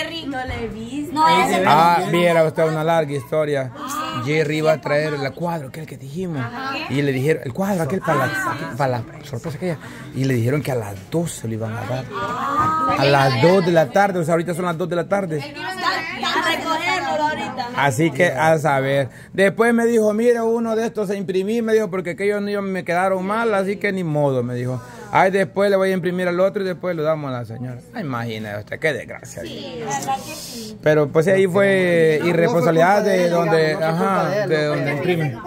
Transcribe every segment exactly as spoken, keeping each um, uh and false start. Jerry, no le he visto. No, ah, viera usted una larga historia. Ah, Jerry va a traer el cuadro, que es el que dijimos. Ajá. Y le dijeron, el cuadro aquel para la, para la sorpresa que ella. Y le dijeron que a las dos se lo iban a dar. A las dos de la tarde, o sea, ahorita son las dos de la tarde. Así que a saber. Después me dijo, mira, uno de estos se imprimí, me dijo, porque aquellos niños me quedaron mal, así que ni modo, me dijo. Ay, después le voy a imprimir al otro y después lo damos a la señora. Ay, imagínate usted, qué desgracia. Sí, verdad que sí. Pero pues ahí fue irresponsabilidad de donde, ajá, de donde imprime. Ah,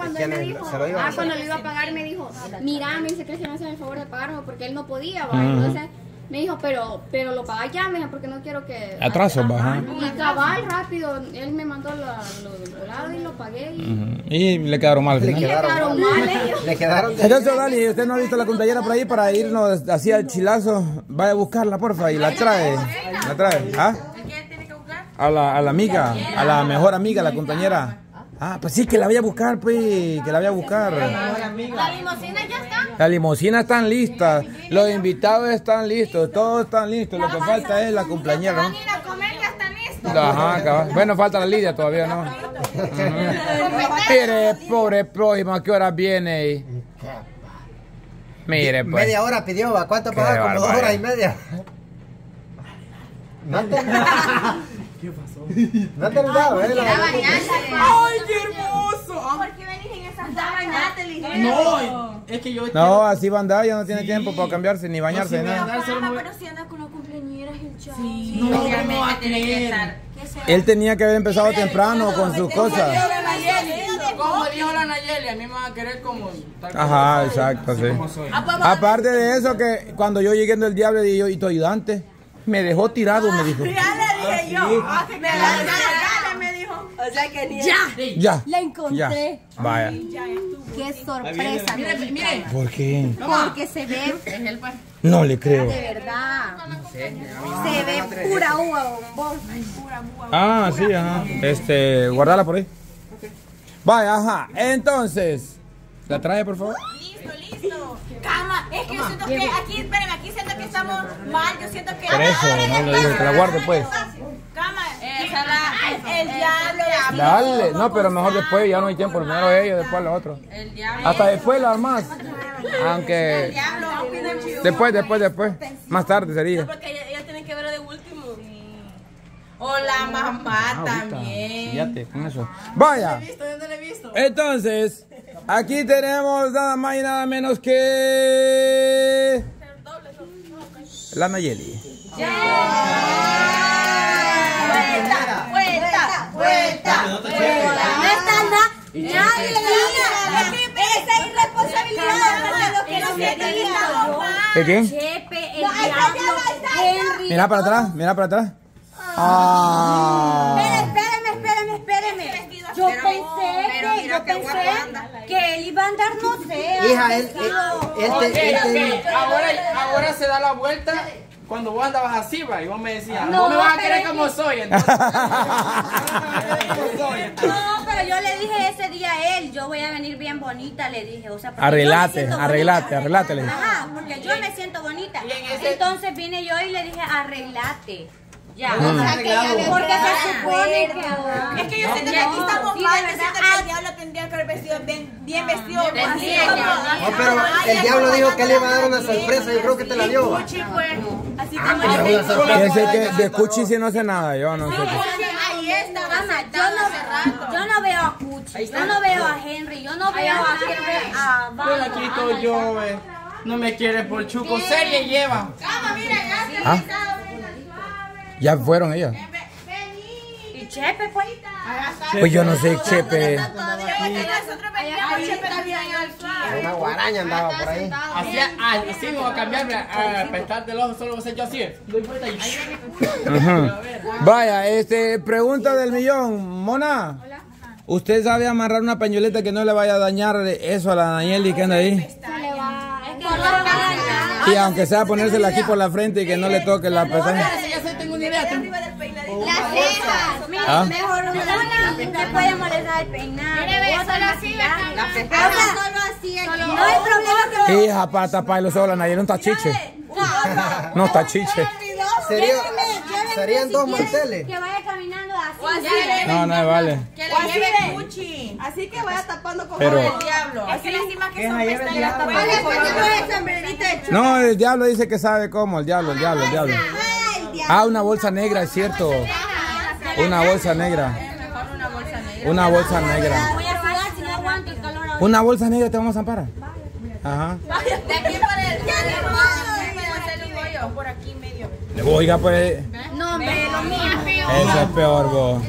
cuando lo iba a pagar me dijo, mira, me dice que si no hacen el favor de pagarlo porque él no podía, ¿va? Entonces me dijo, pero, pero lo paga ya, me dijo, porque no quiero que... Atraso, baja. Y cabal, rápido, él me mandó los dolados y lo pagué. Y... Uh-huh. Y le quedaron mal. Le quedaron, quedaron mal ellos. Le quedaron... Entonces, Udali, ¿usted no ha visto la contallera por ahí para irnos así al chilazo? Vaya a buscarla, porfa, y la trae. ¿La trae? ¿Ah? ¿A quién tiene que buscar? A la, a la amiga, a la mejor amiga, la compañera. Ah, pues sí, que la voy a buscar, pues, que la voy a buscar. La limosina ya está. Las limosinas están listas, los invitados están listos, todos están listos. Lo que falta es la cumpleañera, ¿no? Ajá, bueno, falta la Lidia todavía, ¿no? Mire, pobre prójimo, ¿a qué hora viene? Mire, pues. Media hora pidió, ¿a cuánto pagaba? Como dos horas y media. ¿Qué pasó? No te lo dado, ¿eh? ¡Ay, qué hermoso! ¿Por qué venís en esas damas? No, es que yo... No, así va a andar, ya no tiene tiempo para cambiarse ni bañarse. No, pero si anda con los cumpleañeras el chavo. Sí, no, a creer. Él tenía que haber empezado temprano con sus cosas. Como dijo la Nayeli, a mí me van a querer como... Ajá, exacto, sí. Aparte de eso, que cuando yo llegué del diablo, dije yo, ¿y tu ayudante? Me dejó tirado, me dijo. Que yo, ah, sí. me, la, la, la, la, me dijo, o sea que ni ya, el... ya, la encontré. Ya. Vaya, qué sorpresa. Mire, mire. ¿Por qué? Porque se ve, es el pan. No le creo. De verdad. No sé, se ve pura uva bombón. Pura uva. Ah, pura, sí, ajá. Este, guardala por ahí. Okay. Vaya, ajá. Entonces, la trae, por favor. Listo. Cama, es que yo siento que aquí, espérenme, aquí siento que estamos mal, yo siento que... Por eso, no lo digo, te la guardo pues. Cama, esa la... El diablo... Dale, no, pero mejor después, ya no hay tiempo, primero ellos, después los otros. Hasta después las más, aunque... Después, después, después, más tarde sería. Porque ellas tienen que ver de último. O la mamá también. Fíjate, con eso. Vaya. Entonces... Aquí tenemos nada más y nada menos que... La Nayeli. Yeah. ¡Vuelta! ¡Vuelta! ¡Vuelta! ¡Vuelta! ¡Vuelta! ¡Esa irresponsabilidad de los que no se digan! ¿De quién? Chepe, el diablo, Henry. Mira para atrás, mira para atrás. Ah. Yo pero, pensé, pero que, yo pensé que él iba a andar, no sé. Hija, él, él, él, okay, él, okay. él, él ahora, ahora se da la vuelta cuando vos andabas así, va, y vos me decías, no, vos me vas a querer como soy, entonces. No, pero yo le dije ese día a él, yo voy a venir bien bonita, le dije, o sea, arreglate, arreglate, arreglate. Ajá, porque yo me siento bonita. Entonces vine yo y le dije, arreglate. Ya, no, o sea, que ya porque se supone que ahora. Es que yo siento que aquí estamos mal, yo siento que el diablo tendría que haber vestido bien, bien vestido. Bien vestido. No, pero el diablo dijo que le iba a dar una sorpresa, yo creo que te la dio. Cuchi, pues. Así que de Cuchi si no hace nada, yo no sé. Ahí está, yo no veo a Cuchi, yo no veo a Henry, yo no veo a Henry. Yo la quito yo, eh. No me quiere por chuco, serie lleva. Cama, mira, ya se ya fueron ellas. Y Chepe fue. Pues yo no sé, Chepe. Una guaraña andaba por ahí. Así me voy a cambiarme a apretar del ojo, solo voy a hacer yo así. Vaya, este, pregunta del millón. Mona, ¿usted sabe amarrar una pañoleta que no le vaya a dañar eso a la Nayeli que anda ahí? Y aunque sea ponérsela aquí por la frente y que no le toque la pestaña. Las cejas, mira, mejor una te puede molestar el peinado. Solo así, las cejas. Solo así, no hay problema que. Hija, para taparle los ojos a nadie, no está chiche. No está chiche. ¿Serio? Serían dos manteles. Que vaya caminando así. No, no, vale. Que la lleve Cuchi. Así que vaya tapando con el diablo. Es que las imágenes que son pestañas tapadas. No, el diablo dice que sabe cómo. El diablo, el diablo, el diablo. Ah, una bolsa negra, es cierto. Una bolsa negra. Una bolsa negra. Una bolsa negra te vamos a amparar. Ajá. De aquí para el... por aquí medio. Oiga, pues. No, hombre, lo mío es peor. Eso es peor, vos.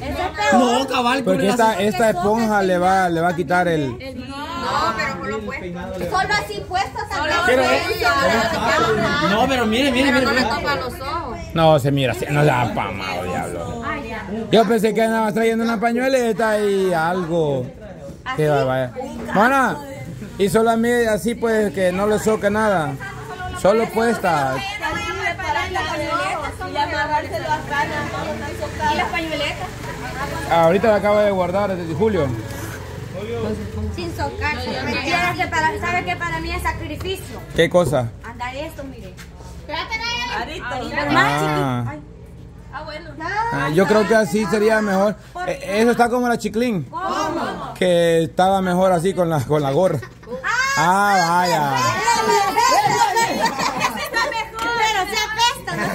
No, cabal. Porque esta, esta esponja le va, le va a quitar el... el... No, pero por lo puesto. Solo así puesto. Pero, no, pero mire, mire, mire. No me toca los ojos. No, se mira, no le da pamado, diablo. Yo pensé que andabas trayendo una pañueleta y algo. Que vaya. Mona, y solo a mí así pues que no le soque nada. Solo puesta. ¿Y las pañueletas? Ahorita la acabo de guardar desde Julio. Sin socarse. ¿Sabe que para mí es sacrificio? ¿Qué cosa? Andar esto, mire. Ah, bueno. Yo creo que así sería mejor. Eso está como la chiclín. ¿Cómo? Que estaba mejor así con la, con la gorra. Ah, vaya.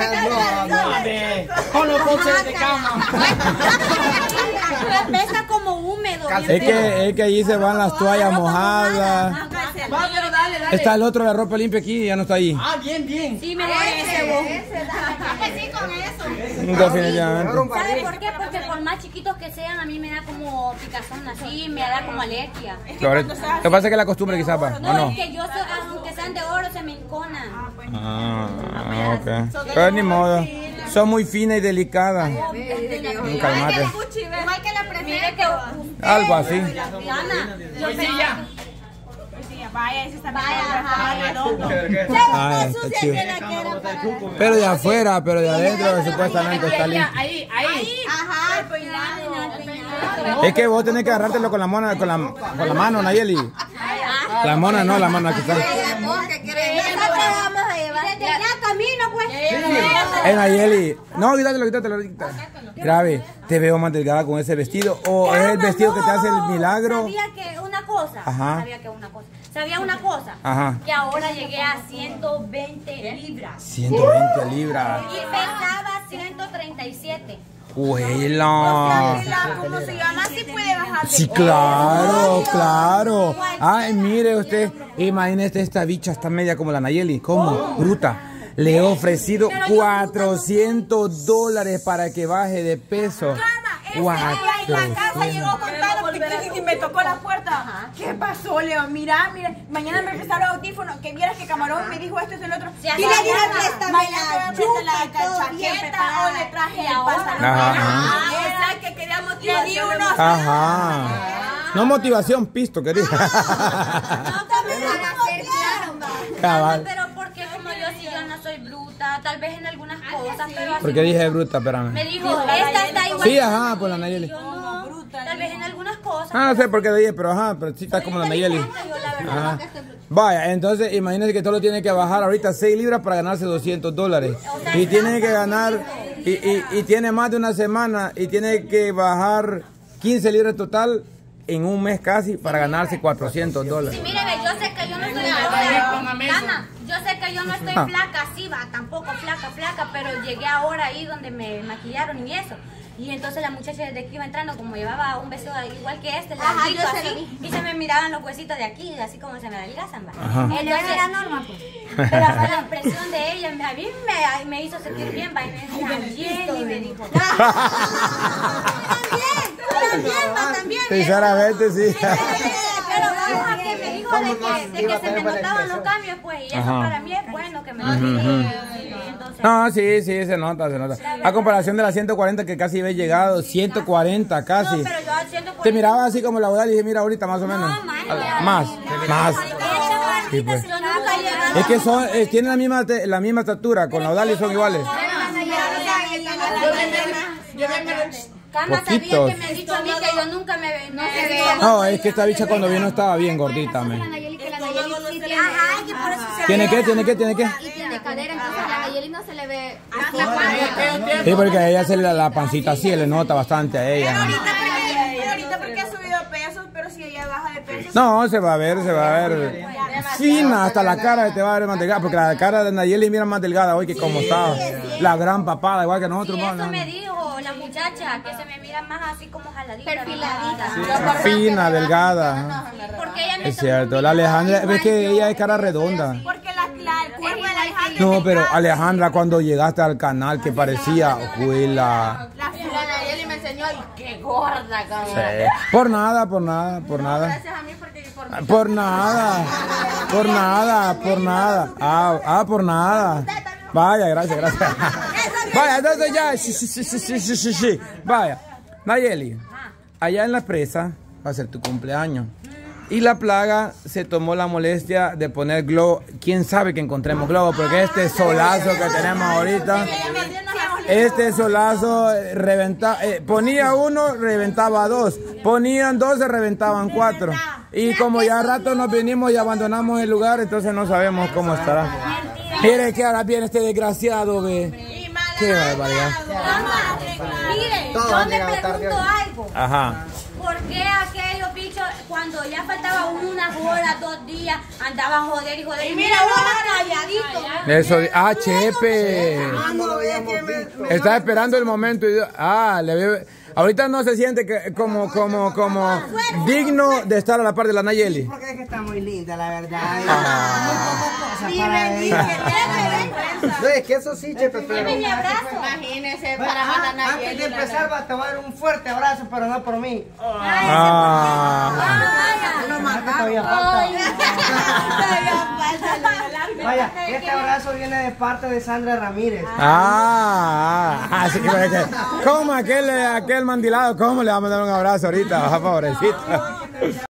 No, no, con los coches de cama. Pesa como húmedo. Es que, es que allí se van las toallas mojadas. Está el otro de ropa limpia aquí y ya no está ahí. Ah, bien, bien. Sí, mira ese. Sí, con eso. Definitivamente. ¿Sabe por qué? Porque por más chiquitos que sean, a mí me da como picazón así, me da como alergia. Lo que pasa es que la costumbre quizás va. No, es que yo, aunque sean de oro, se me enconan. Ah, ok. Pero ni modo. Son muy finas y delicadas. Calmate. Algo así. Vaya, eso está bien. Pero de afuera, pero de adentro supuestamente está limpio. Ahí, ahí. Ajá, peinado. Es que vos tenés que agarrártelo con la mona, con la, con la mano, Nayeli. La mona no, la mano aquí está. En Nayeli. No, quítatelo, quítatelo. Grave, te veo más delgada con ese vestido. ¿O es el vestido que te hace el milagro? Sabía que una cosa. Ajá. Sabía que una cosa. Sabía una cosa. Ajá. Que ahora llegué a ciento veinte libras. ciento veinte libras. Y pesaba ciento treinta y siete. ¡Huela! ¿Cómo se llama? Sí puede bajar. Sí, claro, claro. Ay, mire usted. Imagínese, esta bicha está media como la Nayeli. ¿Cómo? Bruta. Le he ofrecido cuatrocientos dólares para que baje de peso. Guau. Este la casa llegó con todo y me tocó la puerta. Ajá. ¿Qué pasó, Leo? Mira, mira, mañana me regresaron los audífonos. Que vieras que Camarón me dijo esto y el otro. Sí, y le dije, préstame la chupa, chaqueta o le traje el pantalón. Ah, esa que quería motivación. Le di unos. Ajá. No motivación, pisto, querida. No, también la motivaron. Pero porque como yo, si yo no soy bruta, tal vez en algunas cosas. Porque dije bruta, espérame. Me dijo, esta está igual. Sí, ajá, por la Nayeli. Tal vez en algunas cosas. Ah, no sé por qué dije, pero ajá, pero sí está como la Nayeli. Ajá. Vaya, entonces imagínense que solo tiene que bajar ahorita seis libras para ganarse doscientos dólares. Y tiene que ganar, y, y, y tiene más de una semana, y tiene que bajar quince libras total en un mes casi para ganarse cuatrocientos dólares. Sí, mire, yo sé que yo no estoy ahora, yo sé que yo no estoy flaca, sí, va, tampoco flaca, flaca, pero llegué ahora ahí donde me maquillaron y eso. Y entonces la muchacha desde que iba entrando, como llevaba un beso igual que este, ajá, larguito así, y se me miraban los huesitos de aquí, así como se me adelgazan. Entonces era normal, pues. Pero hasta la presión de ella, a mí me, me hizo sentir bien, va, y me dijo, y me dijo, también, también. Sinceramente, sí. Pero vamos a que me dijo de que, de que se me notaban los cambios, pues, y eso para mí es bueno que me lo diga. No, sí, sí, se nota, se nota. A comparación de las ciento cuarenta que casi había llegado, ciento cuarenta casi. No, pero yo a ciento cuarenta. Te miraba así como la Udali y dije, mira, ahorita más o menos. No, man, más, no, más. Sí, pues. Es que son, eh, tienen la misma, la misma estatura, con la Udali son iguales. Cama, sabía que me ha dicho a mí que yo nunca me veía. No, me... no, es que esta bicha cuando vino estaba bien gordita, man. Tiene que, tiene que, tiene que. la cadera, entonces a Nayeli no se le ve. Sí, porque a ella se le la pancita así, le nota bastante a ella. Ahorita porque ha subido pesos, pero si ella baja de peso... No, se va a ver, se va a ver. Fina, hasta la cara te va a ver más delgada, porque la cara de Nayeli mira más delgada hoy que como estaba. La gran papada, igual que nosotros. Eso me dijo la muchacha, que se me mira más así como jaladita. Perfiladita. Fina, delgada. Es cierto, la Alejandra, ves que ella es cara redonda. No, pero Alejandra, cuando llegaste al canal, que parecía juela. La Nayeli me enseñó que gorda, cabrón. Sí. Por nada, por nada, por nada. Gracias a mí porque por Por nada, por nada, por nada. Ah, ah, por nada. Vaya, gracias, gracias. Vaya, entonces ya, sí, sí, sí, sí, sí, sí, sí. Vaya, Nayeli, allá en la presa va a ser tu cumpleaños. Y la plaga se tomó la molestia de poner globo. ¿Quién sabe que encontremos globo? Porque este solazo que tenemos ahorita, este solazo reventaba, eh, ponía uno, reventaba dos, ponían dos, se reventaban cuatro. Y como ya rato nos vinimos y abandonamos el lugar, entonces no sabemos cómo estará. Mire que ahora viene este desgraciado, ve. Qué barbaridad. Miren, yo me pregunto algo. Ajá. ¿Por qué aquellos bichos, cuando ya faltaba una hora, dos días, andaban joder y joder? Y mira, uno más calladito. Eso, ah, Chepe. Estaba esperando el momento. Y, ah, le veo. Ahorita no se siente que, como, como, como digno de estar a la par de la Nayeli. Porque es que está muy linda, la verdad. No, es que eso sí, Chepe, pero... Imagínese, para más la Nayeli. Antes de empezar va a tomar un fuerte abrazo, pero no por mí. Vaya, este abrazo viene de parte de Sandra Ramírez. Ah, así que... ¿Cómo aquel, aquel mandilado? ¿Cómo le va a mandar un abrazo ahorita? Pobrecito.